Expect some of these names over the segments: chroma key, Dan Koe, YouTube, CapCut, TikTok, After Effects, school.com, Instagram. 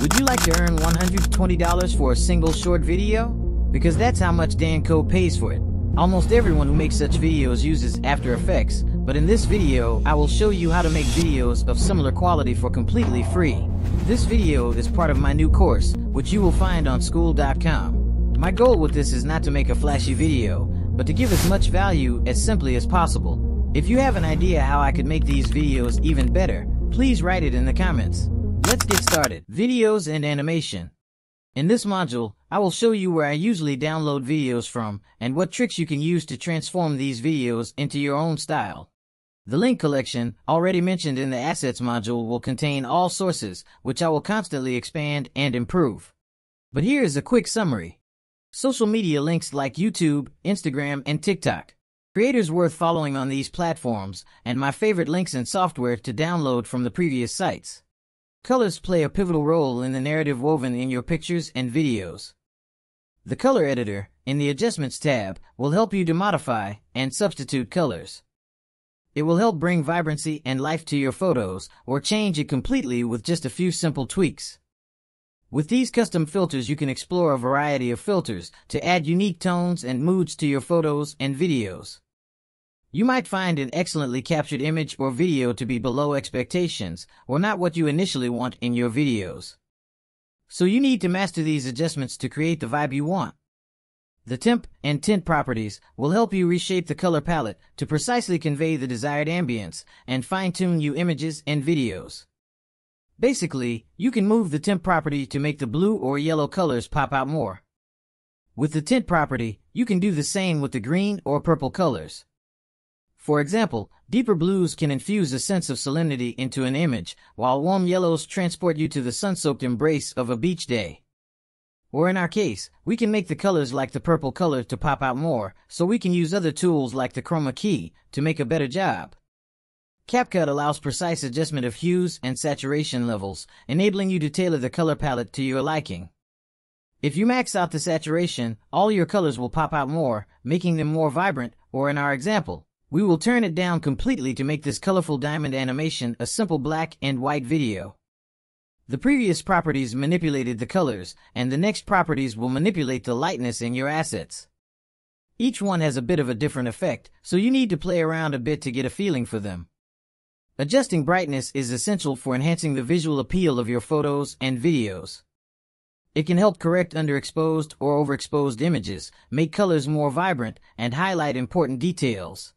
Would you like to earn $120 for a single short video? Because that's how much Dan Koe pays for it. Almost everyone who makes such videos uses After Effects, but in this video, I will show you how to make videos of similar quality for completely free. This video is part of my new course, which you will find on school.com. My goal with this is not to make a flashy video, but to give as much value as simply as possible. If you have an idea how I could make these videos even better, please write it in the comments. Let's get started. Videos and animation. In this module, I will show you where I usually download videos from and what tricks you can use to transform these videos into your own style. The link collection, already mentioned in the assets module, will contain all sources, which I will constantly expand and improve. But here is a quick summary. Social media links like YouTube, Instagram, and TikTok. Creators worth following on these platforms, and my favorite links and software to download from the previous sites. Colors play a pivotal role in the narrative woven in your pictures and videos. The color editor, in the Adjustments tab, will help you to modify and substitute colors. It will help bring vibrancy and life to your photos, or change it completely with just a few simple tweaks. With these custom filters, you can explore a variety of filters to add unique tones and moods to your photos and videos. You might find an excellently captured image or video to be below expectations, or not what you initially want in your videos. So you need to master these adjustments to create the vibe you want. The temp and tint properties will help you reshape the color palette to precisely convey the desired ambience and fine-tune your images and videos. Basically, you can move the temp property to make the blue or yellow colors pop out more. With the tint property, you can do the same with the green or purple colors. For example, deeper blues can infuse a sense of solemnity into an image, while warm yellows transport you to the sun-soaked embrace of a beach day. Or in our case, we can make the colors like the purple color to pop out more, so we can use other tools like the chroma key to make a better job. CapCut allows precise adjustment of hues and saturation levels, enabling you to tailor the color palette to your liking. If you max out the saturation, all your colors will pop out more, making them more vibrant, or in our example, we will turn it down completely to make this colorful diamond animation a simple black and white video. The previous properties manipulated the colors, and the next properties will manipulate the lightness in your assets. Each one has a bit of a different effect, so you need to play around a bit to get a feeling for them. Adjusting brightness is essential for enhancing the visual appeal of your photos and videos. It can help correct underexposed or overexposed images, make colors more vibrant, and highlight important details.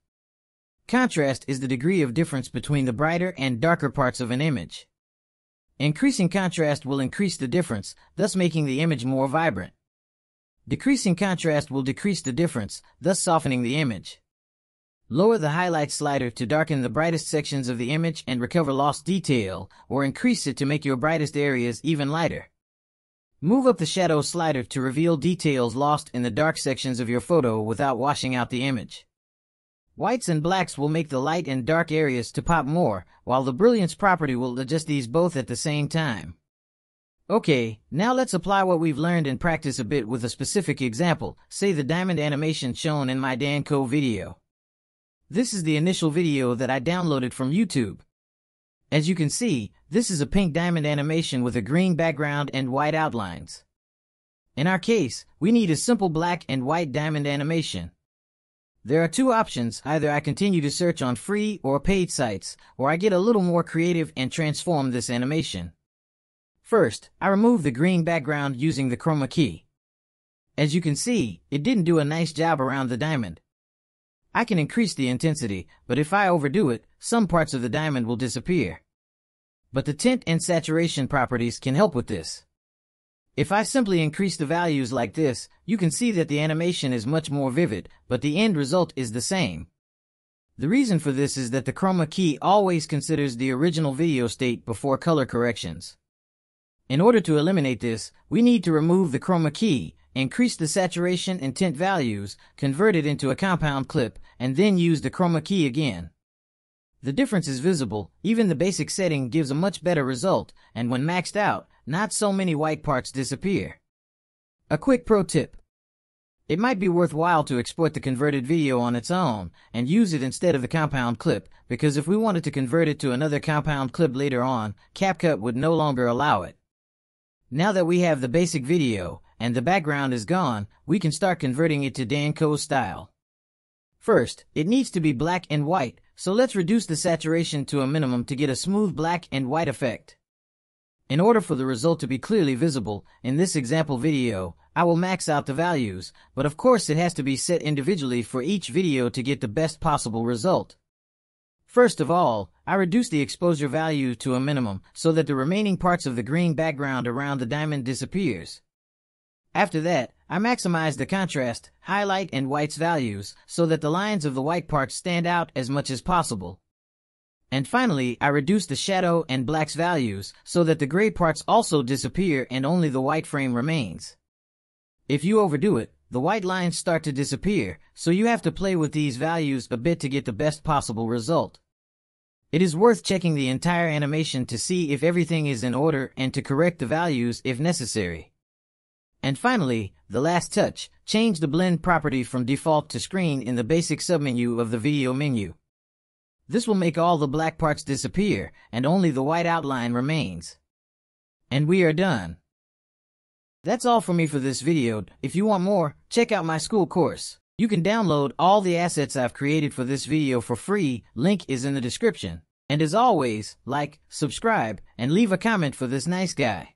Contrast is the degree of difference between the brighter and darker parts of an image. Increasing contrast will increase the difference, thus making the image more vibrant. Decreasing contrast will decrease the difference, thus softening the image. Lower the highlight slider to darken the brightest sections of the image and recover lost detail, or increase it to make your brightest areas even lighter. Move up the shadow slider to reveal details lost in the dark sections of your photo without washing out the image. Whites and blacks will make the light and dark areas to pop more, while the brilliance property will adjust these both at the same time. Okay, now let's apply what we've learned and practice a bit with a specific example, say the diamond animation shown in my Dan Koe video. This is the initial video that I downloaded from YouTube. As you can see, this is a pink diamond animation with a green background and white outlines. In our case, we need a simple black and white diamond animation. There are two options, either I continue to search on free or paid sites, or I get a little more creative and transform this animation. First, I remove the green background using the chroma key. As you can see, it didn't do a nice job around the diamond. I can increase the intensity, but if I overdo it, some parts of the diamond will disappear. But the tint and saturation properties can help with this. If I simply increase the values like this, you can see that the animation is much more vivid, but the end result is the same. The reason for this is that the chroma key always considers the original video state before color corrections. In order to eliminate this, we need to remove the chroma key, increase the saturation and tint values, convert it into a compound clip, and then use the chroma key again. The difference is visible, even the basic setting gives a much better result, and when maxed out, not so many white parts disappear. A quick pro tip. It might be worthwhile to export the converted video on its own and use it instead of the compound clip, because if we wanted to convert it to another compound clip later on, CapCut would no longer allow it. Now that we have the basic video and the background is gone, we can start converting it to Dan Koe style. First, it needs to be black and white, so let's reduce the saturation to a minimum to get a smooth black and white effect. In order for the result to be clearly visible, in this example video, I will max out the values, but of course it has to be set individually for each video to get the best possible result. First of all, I reduce the exposure value to a minimum so that the remaining parts of the green background around the diamond disappears. After that, I maximize the contrast, highlight, and whites values so that the lines of the white parts stand out as much as possible. And finally, I reduce the shadow and blacks values so that the gray parts also disappear and only the white frame remains. If you overdo it, the white lines start to disappear, so you have to play with these values a bit to get the best possible result. It is worth checking the entire animation to see if everything is in order and to correct the values if necessary. And finally, the last touch, change the blend property from default to screen in the basic submenu of the video menu. This will make all the black parts disappear and only the white outline remains. And we are done. That's all for me for this video. If you want more, check out my school course. You can download all the assets I've created for this video for free. Link is in the description. And as always, like, subscribe, and leave a comment for this nice guy.